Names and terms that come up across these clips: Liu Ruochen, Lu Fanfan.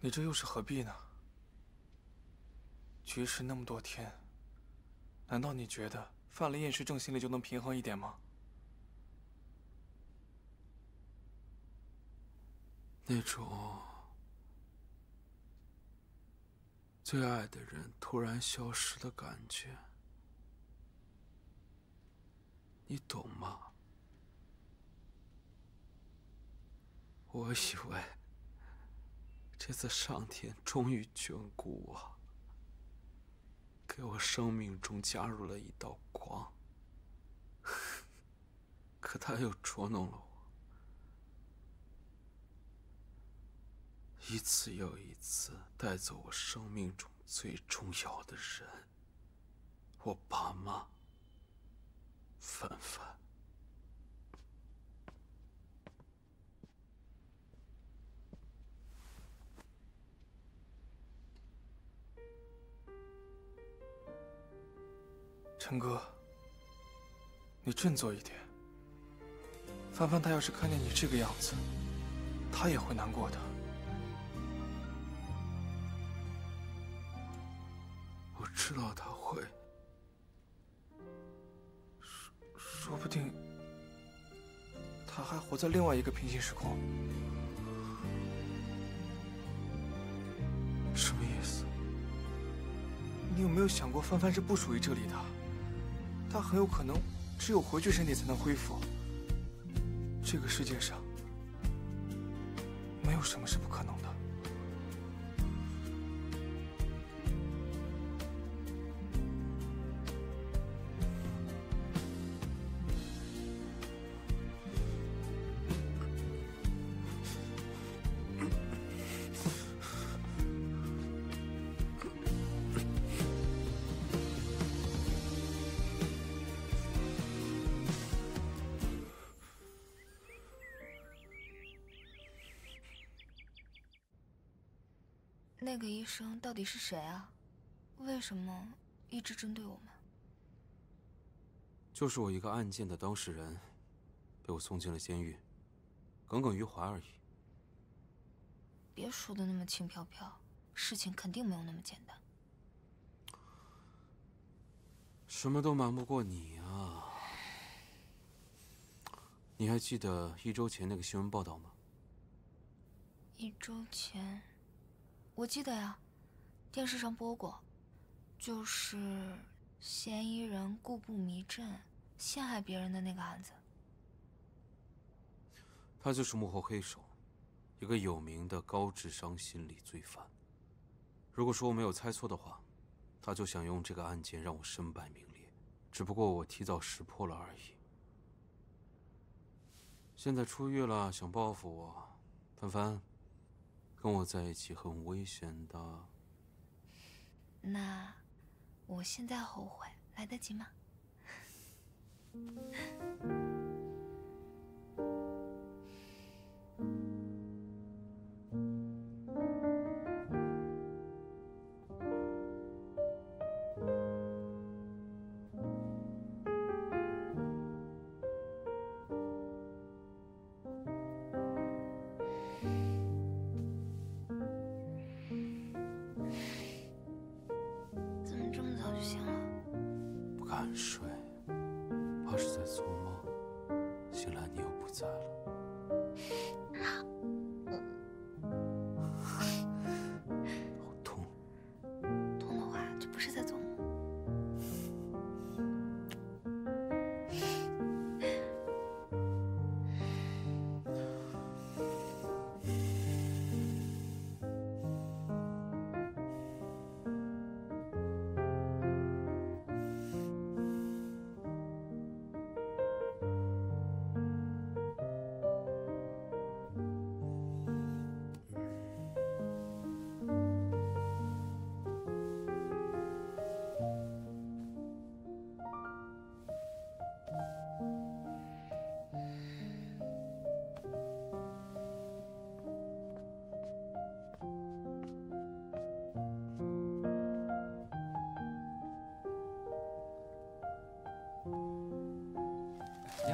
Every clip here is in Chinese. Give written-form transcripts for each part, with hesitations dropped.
你这又是何必呢？绝食那么多天，难道你觉得犯了厌食症心里就能平衡一点吗？那种最爱的人突然消失的感觉，你懂吗？我以为这次上天终于眷顾我，给我生命中加入了一道光，可他又捉弄了我，一次又一次带走我生命中最重要的人，我爸妈，凡凡。 陈哥，你振作一点。凡凡他要是看见你这个样子，他也会难过的。我知道他会，说不定他还活在另外一个平行时空。什么意思？你有没有想过，凡凡是不属于这里的？ 他很有可能只有回去身体才能恢复。这个世界上没有什么是不可能的。那个医生到底是谁啊？为什么一直针对我们？就是我一个案件的当事人，被我送进了监狱，耿耿于怀而已。别说的那么轻飘飘，事情肯定没有那么简单。什么都瞒不过你啊！你还记得1周前那个新闻报道吗？1周前。 我记得呀，电视上播过，就是嫌疑人故布迷阵陷害别人的那个案子。他就是幕后黑手，一个有名的高智商心理罪犯。如果说我没有猜错的话，他就想用这个案件让我身败名裂，只不过我提早识破了而已。现在出狱了，想报复我，凡凡。 跟我在一起很危险的。那我现在后悔来得及吗？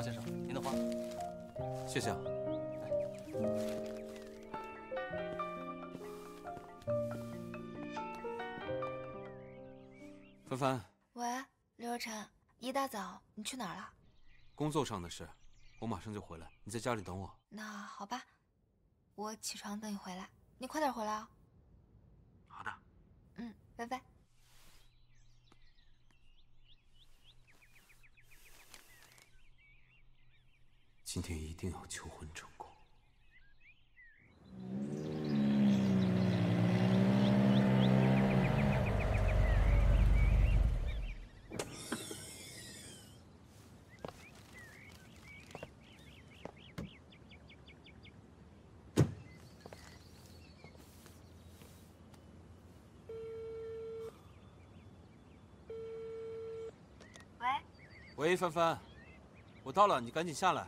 先生，您的花，谢谢啊。帆帆。喂，刘若晨，一大早你去哪儿了？工作上的事，我马上就回来，你在家里等我。那好吧，我起床等你回来，你快点回来啊。好的。嗯，拜拜。 今天一定要求婚成功。喂，喂，帆帆，我到了，你赶紧下来。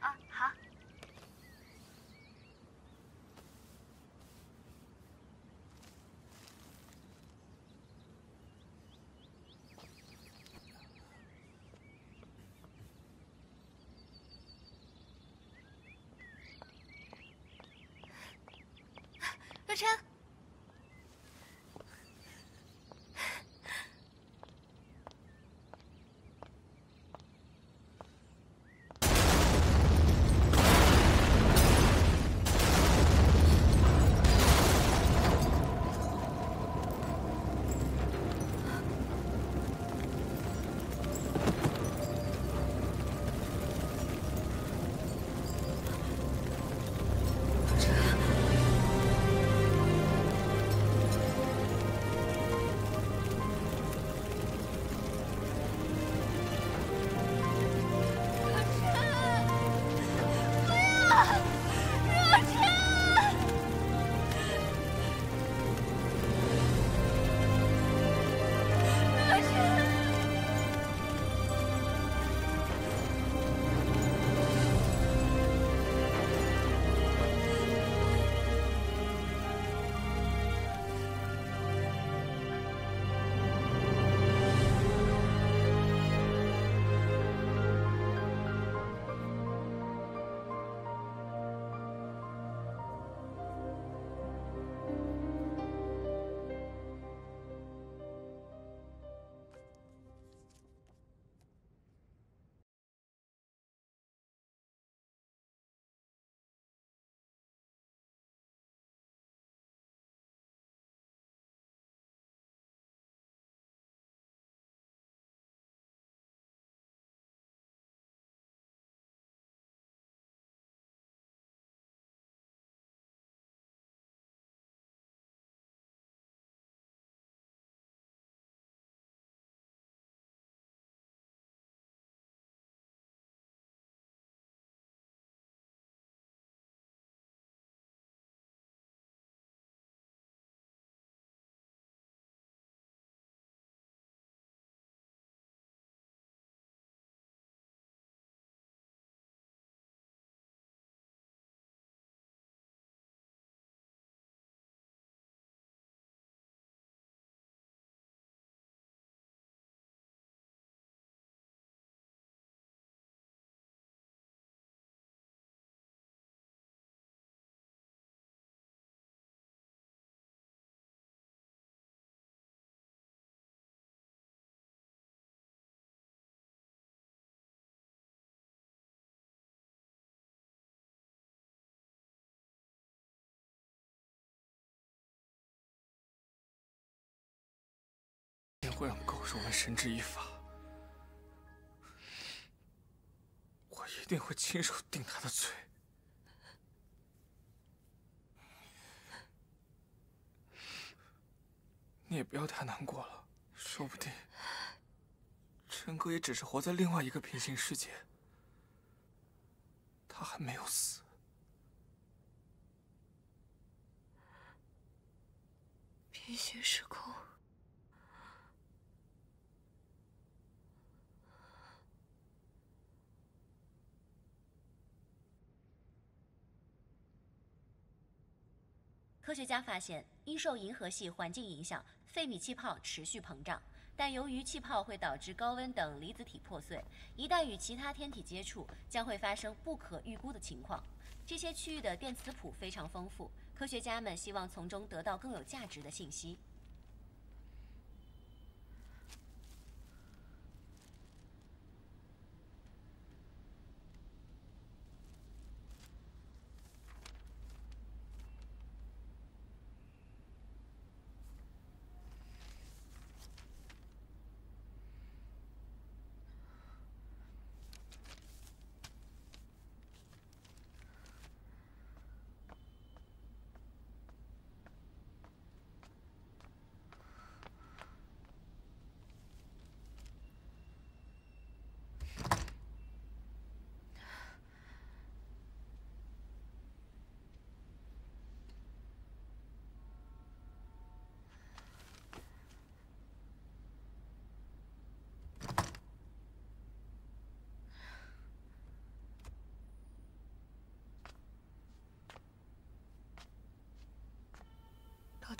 啊，好。若晨，会让高若文绳之以法，我一定会亲手定他的罪。你也不要太难过了，说不定陈哥也只是活在另外一个平行世界，他还没有死。 平行时空。 科学家发现，因受银河系环境影响，费米气泡持续膨胀。但由于气泡会导致高温等离子体破碎，一旦与其他天体接触，将会发生不可预估的情况。这些区域的电磁谱非常丰富，科学家们希望从中得到更有价值的信息。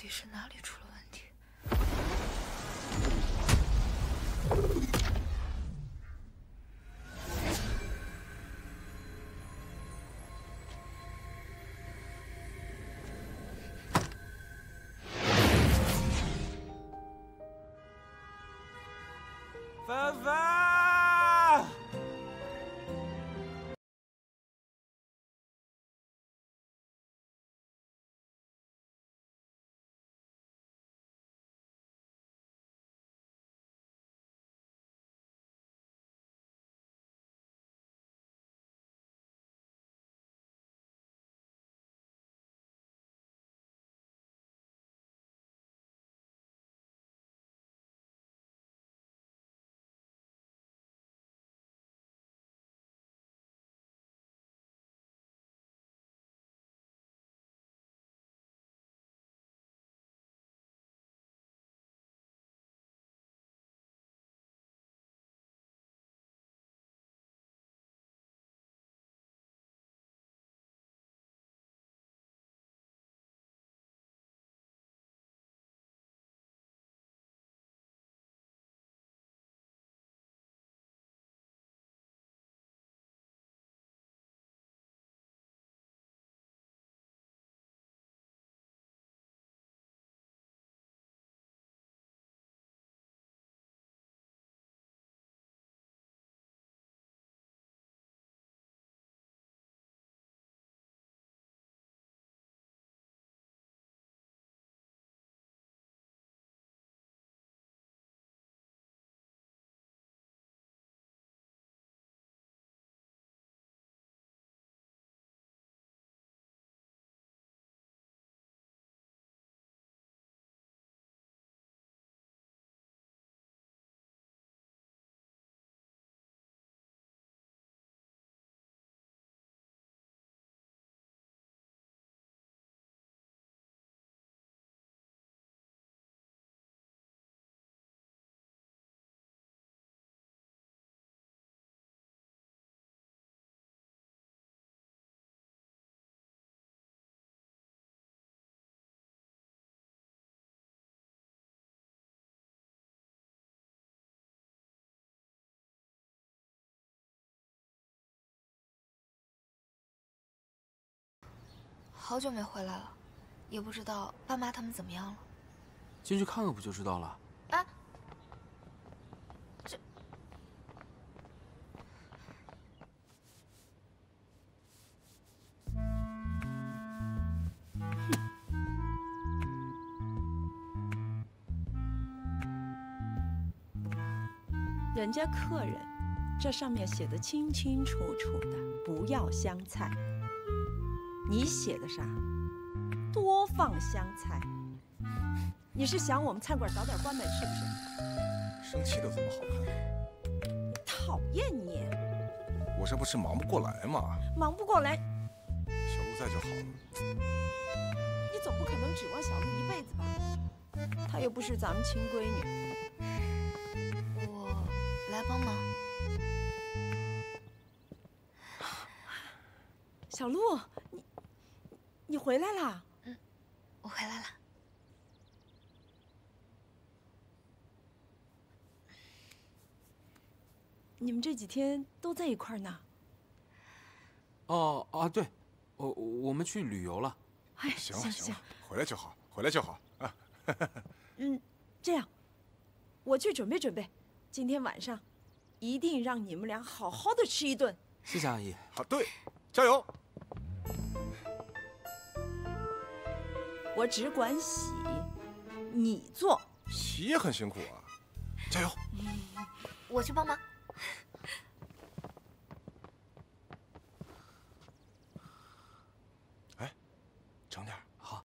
底是哪里出了问题？凡凡。好久没回来了，也不知道爸妈他们怎么样了。进去看看不就知道了？哎，这人家客人，这上面写的清清楚楚的，不要香菜。 你写的啥？多放香菜。你是想我们餐馆早点关门是不是？生气都这么好看。讨厌你！我这不是忙不过来吗？忙不过来，小鹿在就好了。你总不可能指望小鹿一辈子吧？她又不是咱们亲闺女。我来帮忙。小鹿，你回来啦？嗯，我回来了。你们这几天都在一块儿呢？哦啊，对，我们去旅游了。哎，行了行了，回来就好，回来就好啊。嗯，这样，我去准备准备，今天晚上一定让你们俩好好的吃一顿。谢谢阿姨。好，对，加油。 我只管洗，你做。洗也很辛苦啊，加油！我去帮忙。哎，整点好。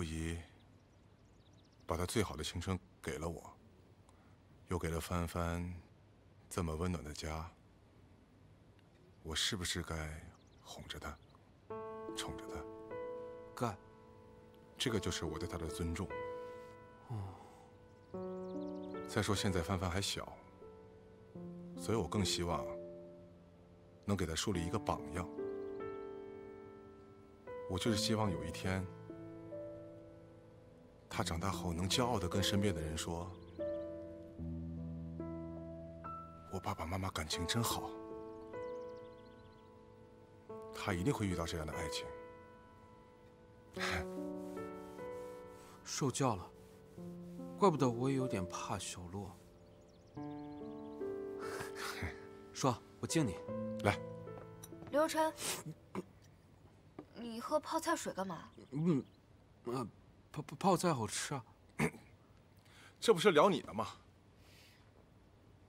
顾姨把她最好的青春给了我，又给了帆帆这么温暖的家，我是不是该哄着她，宠着她？该，这个就是我对她的尊重。嗯。再说现在帆帆还小，所以我更希望能给她树立一个榜样。我就是希望有一天， 他长大后能骄傲地跟身边的人说：“我爸爸妈妈感情真好。”他一定会遇到这样的爱情。受教了，怪不得我也有点怕小洛。说，我敬你。来，刘晨，你喝泡菜水干嘛？嗯，泡菜好吃啊！这不是聊你呢吗？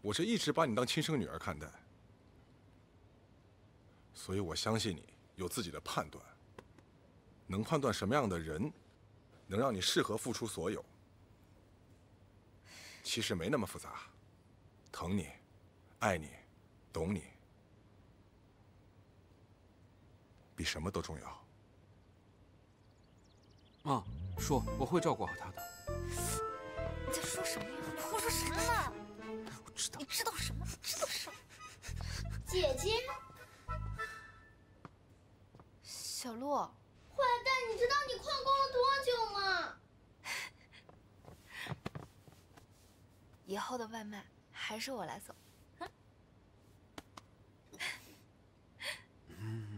我这一直把你当亲生女儿看待，所以我相信你有自己的判断，能判断什么样的人能让你适合付出所有。其实没那么复杂，疼你、爱你、懂你，比什么都重要。 妈，说我会照顾好他的。你在说什么呀？胡说什么呢？我知道。你知道什么？知道什么？姐姐，小洛，坏蛋，你知道你旷工了多久吗？以后的外卖还是我来送。嗯。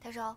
开始哦。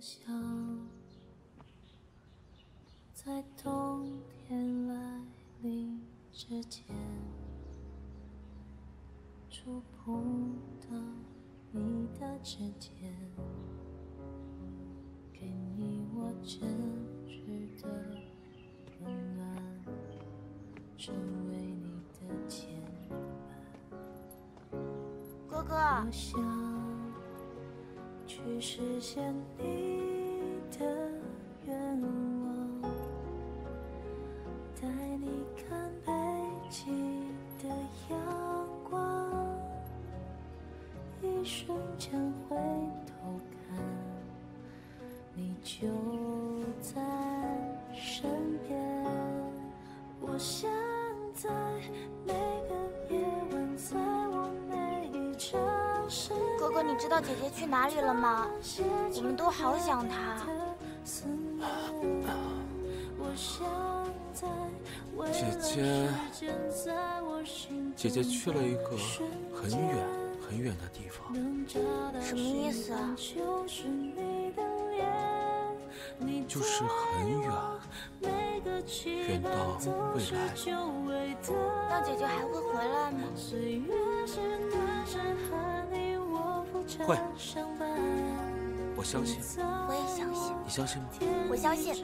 想在冬天来临之前，触碰到你的指尖，给你我真挚的温暖，成为你的牵绊。哥哥，我想去实现你。 的愿望，带你看北极的阳光，一瞬间回头看，你就在身边。我想在每个夜晚，在我每一场深夜。哥哥，你知道姐姐去哪里了吗？我们都好想她。 姐姐去了一个很远很远的地方，什么意思啊？就是很远，远到未来。道姐姐还会回来吗？会，我相信。我也相信。你相信吗？我相信。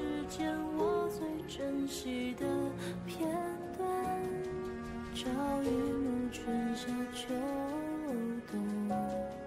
朝雨暮春夏秋冬。